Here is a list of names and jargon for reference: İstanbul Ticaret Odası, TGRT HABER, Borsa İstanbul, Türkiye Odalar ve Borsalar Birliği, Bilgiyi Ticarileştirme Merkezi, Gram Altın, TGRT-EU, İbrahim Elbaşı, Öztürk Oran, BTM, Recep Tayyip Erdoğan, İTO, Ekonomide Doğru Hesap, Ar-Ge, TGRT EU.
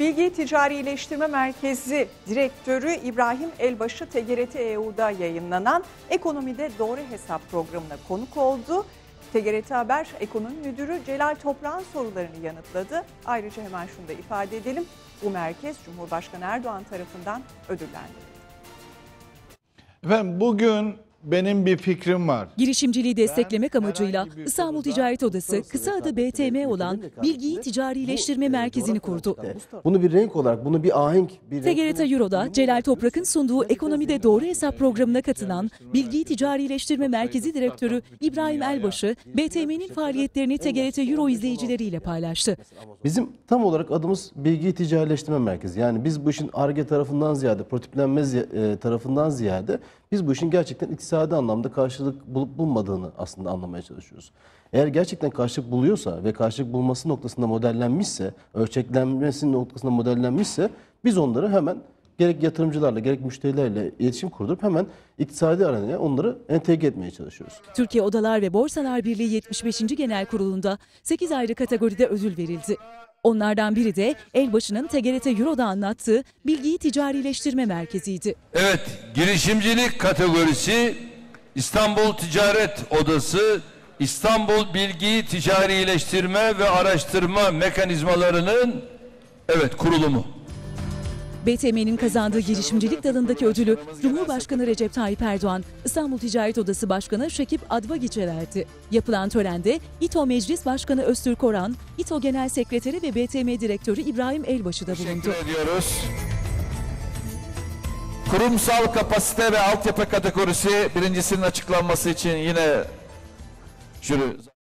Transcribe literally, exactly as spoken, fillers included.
Bilgiyi Ticarileştirme Merkezi Direktörü İbrahim Elbaşı T G R T E U'da yayınlanan Ekonomide Doğru Hesap programına konuk oldu. T G R T Haber Ekonomi Müdürü Celal Toprak'ın sorularını yanıtladı. Ayrıca hemen şunu da ifade edelim. Bu merkez Cumhurbaşkanı Erdoğan tarafından ödüllendirildi. Efendim bugün benim bir fikrim var. Girişimciliği desteklemek ben amacıyla İstanbul Ticaret Odası, kısa adı B T M olan Bilgiyi Ticarileştirme Merkezi'ni kurdu. Bunu bir renk olarak, bunu bir ahenk... Bir T G R T Euro'da Celal Toprak'ın sunduğu Ekonomide Doğru Hesap programına katılan Bilgiyi Ticarileştirme Merkezi Direktörü İbrahim Elbaşı, B T M'nin faaliyetlerini T G R T Euro izleyicileriyle paylaştı. Bizim tam olarak adımız Bilgiyi Ticarileştirme Merkezi. Yani biz bu işin Ar-Ge tarafından ziyade, prototiplenme tarafından ziyade biz bu işin gerçekten iktisadi anlamda karşılık bulup bulmadığını aslında anlamaya çalışıyoruz. Eğer gerçekten karşılık buluyorsa ve karşılık bulması noktasında modellenmişse, ölçeklenmesi noktasında modellenmişse biz onları hemen gerek yatırımcılarla gerek müşterilerle iletişim kurdurup hemen iktisadi arenaya onları entegre etmeye çalışıyoruz. Türkiye Odalar ve Borsalar Birliği yetmiş beşinci Genel Kurulu'nda sekiz ayrı kategoride ödül verildi. Onlardan biri de Elbaşı'nın T G R T Euro'da anlattığı Bilgiyi Ticarileştirme Merkezi'ydi. Evet, girişimcilik kategorisi İstanbul Ticaret Odası, İstanbul Bilgiyi Ticarileştirme ve Araştırma Mekanizmalarının evet kurulumu. B T M'nin kazandığı girişimcilik dalındaki ödülü Cumhurbaşkanı Recep Tayyip Erdoğan, İstanbul Ticaret Odası Başkanı Şekip Advagiç'e verdi. Yapılan törende İTO Meclis Başkanı Öztürk Oran, İTO Genel Sekreteri ve B T M Direktörü İbrahim Elbaşı da bulundu. Teşekkür ediyoruz. Kurumsal kapasite ve altyapı kategorisi birincisinin açıklanması için yine jüri...